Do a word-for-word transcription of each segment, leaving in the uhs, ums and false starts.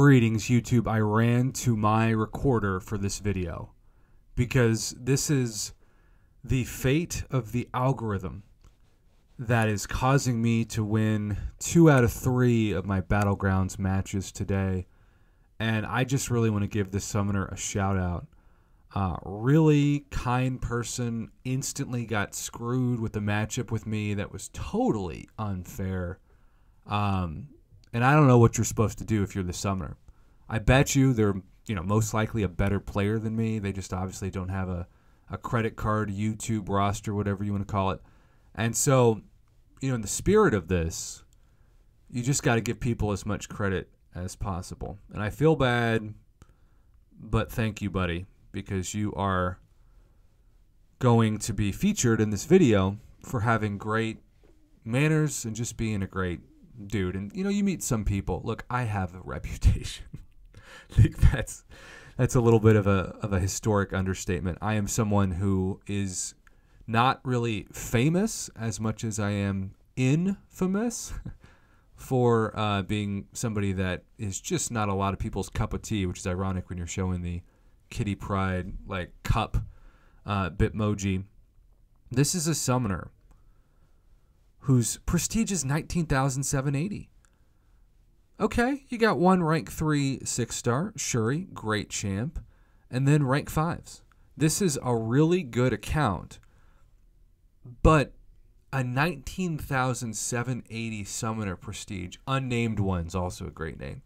Greetings YouTube, I ran to my recorder for this video because this is the fate of the algorithm that is causing me to win two out of three of my Battlegrounds matches today, and I just really want to give this summoner a shout out. Uh, really kind person, instantly got screwed with the matchup with me that was totally unfair. Um... And I don't know what you're supposed to do if you're the summoner. I bet you they're, you know, most likely a better player than me. They just obviously don't have a, a credit card, YouTube roster, whatever you want to call it. And so, you know, in the spirit of this, you just got to give people as much credit as possible. And I feel bad, but thank you, buddy, because you are going to be featured in this video for having great manners and just being a great dude. And you know, you meet some people. Look, I have a reputation. I think that's that's a little bit of a of a historic understatement. I am someone who is not really famous as much as I am infamous for uh, being somebody that is just not a lot of people's cup of tea, which is ironic when you're showing the Kitty Pryde like cup uh, Bitmoji. This is a summoner whose prestige is nineteen thousand seven hundred eighty. Okay, you got one rank three six star, Shuri, great champ, and then rank fives. This is a really good account, but a nineteen thousand seven hundred eighty summoner prestige, unnamed one's also a great name.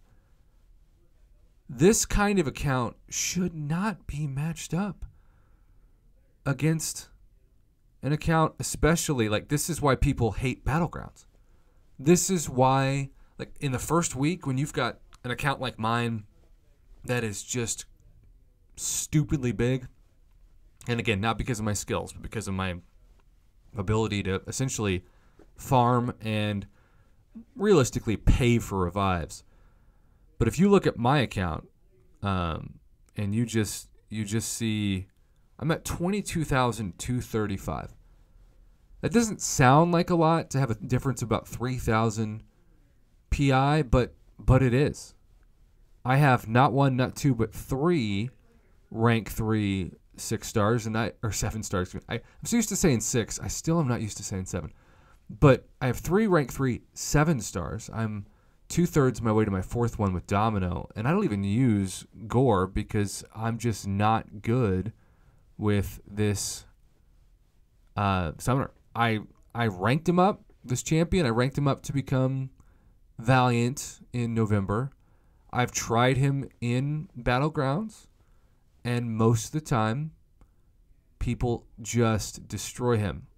This kind of account should not be matched up against an account, especially, like, this is why people hate Battlegrounds. This is why, like, in the first week, when you've got an account like mine that is just stupidly big, and again, not because of my skills, but because of my ability to essentially farm and realistically pay for revives. But if you look at my account, um, and you just, you just see... I'm at twenty-two thousand two hundred thirty-five. That doesn't sound like a lot to have a difference of about three thousand P I, but but it is. I have not one, not two, but three rank three six stars and I or seven stars. I, I'm so used to saying six. I still am not used to saying seven. But I have three rank three seven stars. I'm two thirds my way to my fourth one with Domino, and I don't even use gore because I'm just not good with this uh, summoner. I I ranked him up, this champion. I ranked him up to become Valiant in November. I've tried him in Battlegrounds, and most of the time, people just destroy him.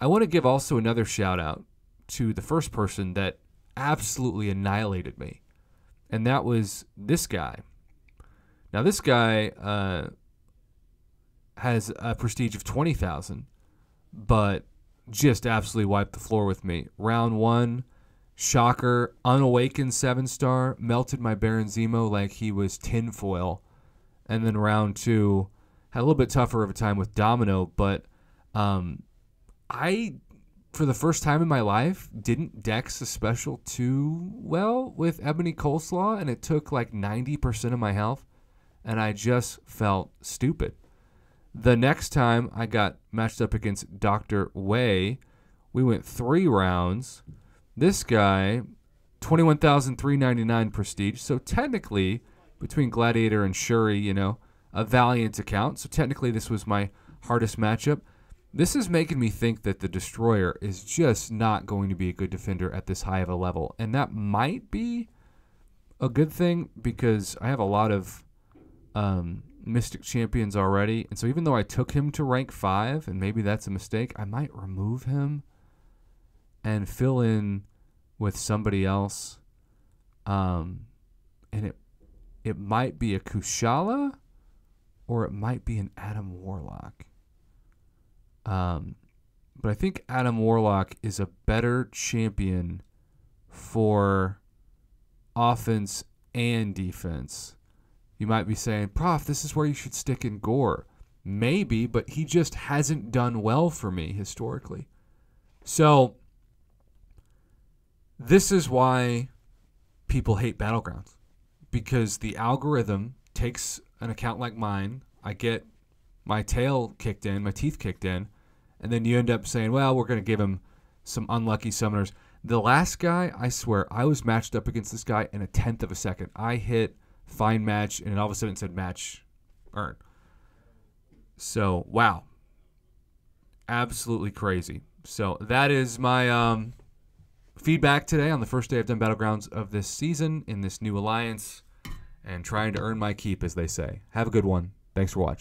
I want to give also another shout out to the first person that absolutely annihilated me, and that was this guy. Now this guy... Uh, has a prestige of twenty thousand, but just absolutely wiped the floor with me. Round one, shocker, unawakened seven star, melted my Baron Zemo like he was tinfoil. And then round two, had a little bit tougher of a time with Domino, but um, I, for the first time in my life, didn't dex a special too well with Ebony Coleslaw, and it took like ninety percent of my health, and I just felt stupid. The next time I got matched up against Doctor Wei, we went three rounds. This guy, twenty-one thousand three hundred ninety-nine prestige. So technically, between Gladiator and Shuri, you know, a Valiant account. So technically this was my hardest matchup. This is making me think that the Destroyer is just not going to be a good defender at this high of a level. And that might be a good thing because I have a lot of... Um, Mystic champions already, and so even though I took him to rank five, and maybe that's a mistake, I might remove him and fill in with somebody else, um, and it it might be a Kushala, or it might be an Adam Warlock, um, but I think Adam Warlock is a better champion for offense and defense. You might be saying, Prof, this is where you should stick in gore. Maybe, but he just hasn't done well for me historically. So this is why people hate Battlegrounds. because the algorithm takes an account like mine. I get my tail kicked in, my teeth kicked in, and then you end up saying, well, we're going to give him some unlucky summoners. The last guy, I swear, I was matched up against this guy in a tenth of a second. I hit find match, and all of a sudden it said match earn. So, wow. Absolutely crazy. So that is my um, feedback today on the first day I've done Battlegrounds of this season in this new alliance and trying to earn my keep, as they say. Have a good one. Thanks for watching.